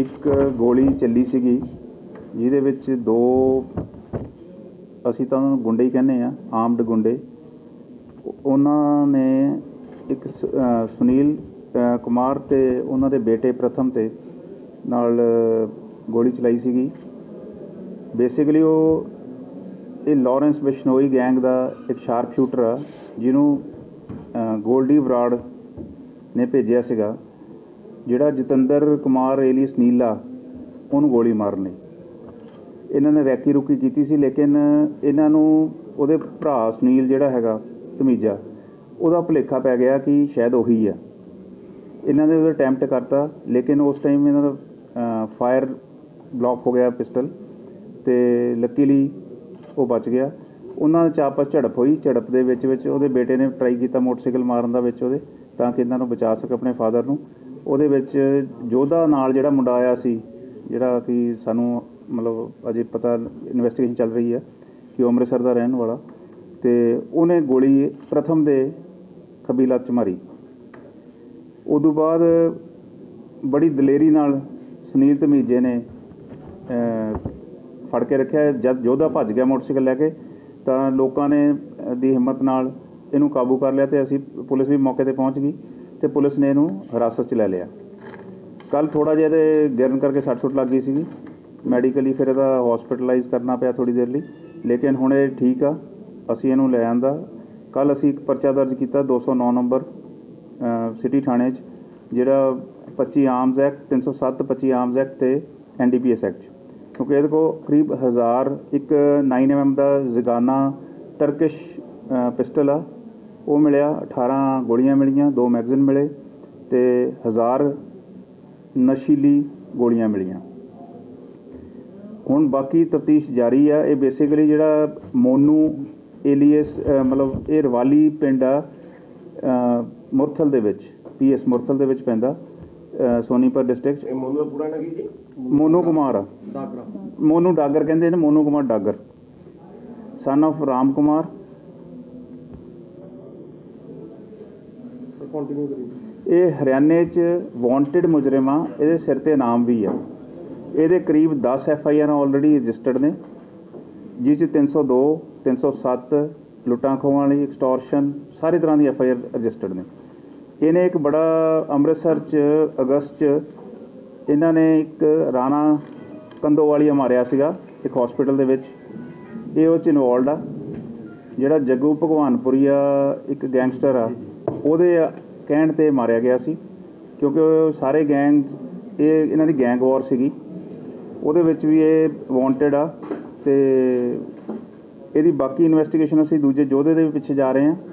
एक गोली चली सी जिदे दो असी तो गुंडे ही कहने आर्म्ड गुंडे उन्होंने एक सुनील कुमार ते उन्होंने बेटे प्रथम ते नाल गोली चलाई सी। बेसिकली वो ये लॉरेंस बिश्नोई गैंग का एक शार्प शूटर आ जिन्हों गोल्डी ब्रार ने भेजा सीगा जिहड़ा जतिंदर कुमार एलियस नीला उन्होंने गोली मारनी। इन्होंने रैकी रुकी की सी लेकिन इन्हों उहदे भरा सुनील जिहड़ा हैगा धमीजा उहदा भुलेखा पै गया कि शायद उही है। इन्होंने उहदे अटैम्प्ट करता लेकिन उस टाइम इन्हों का फायर ब्लॉक हो गया पिस्टल ते लकीली वो बच गया। उन्होंने चापस झड़प हुई, झड़प के वो बेटे ने ट्राई किया मोटरसाइकिल मारन दा कि इन्हों बचा सके अपने फादर नूं। जोधा नाल जिहड़ा मुंडा आया सी जिहड़ा कि सानू मतलब अजे पता इन्वेस्टिगेशन चल रही है कि अमृतसर का रहने वाला तो उन्हें गोली प्रथम दे खब्बी लत्त मारी। उदों बाद बड़ी दलेरी नाल सुनील धमीजे ने फड़ के रखा। जब योधा भज गया मोटरसाइकिल लैके तो लोगों ने दी हिम्मत नाल इनू काबू कर लिया तो असी पुलिस भी मौके पर पहुँच गई तो पुलिस ने इनू हिरासत च लै लिया। कल थोड़ा जिहा गिरन करके सट सुट लग गई सी मैडिकली फिर इहदा हॉस्पिटलाइज करना पिया थोड़ी देर लई लेकिन हुण ये ठीक आ। असी इनू लै आंदा कल असी एक परचा दर्ज किया 209 नंबर सिटी थाणे जिहड़ा 25 आर्म्स एक्ट 307 25 आर्म्स एक्ट ते NDPS एक्ट क्योंकि ये करीब 1000 एक 9mm का जगाना टर्किश पिस्टल आ वो मिलिया। 18 गोलियां मिलिया, 2 मैगजीन मिले तो 1000 नशीली गोलियां मिलिया। हुण बाकी तफ्तीश जारी है। ये बेसिकली जिहड़ा मोनू एलियस मतलब ये रवाली पिंड मुरथल दे विच PS मुरथल दे विच पैंदा सोनीपत डिस्ट्रिक्ट। मोनू कुमार मोनू डागर कहते हैं। Monu Kumar Dagar son of Ram Kumar. ये हरियाणे च वांटेड मुजरिम आ। ये सिर ते नाम भी है। ये करीब 10 FIR ऑलरेडी रजिस्टर्ड ने जिस 302 307 लुट्टां खोहां वाली एक्सटॉर्शन सारी तरह की FIR रजिस्टर्ड ने। इन्हें एक बड़ा अमृतसर च अगस्त इन्हों ने एक राणा कंदोवालिया मारिया सीगा एक हॉस्पिटल दे विच ये उस इन्वॉल्व आ। जिहड़ा जग्गू भगवानपुरिया एक गैंगस्टर आ उहदे कहण ते मारिया गया सी क्योंकि सारे गैंग ये इन्हां दी गैंग वॉर सीगी उहदे विच भी ये वांटेड आ ते इहदी बाकी इन्वेस्टिगेशन असीं दूजे योद्धे दे पिछे जा रहे हैं।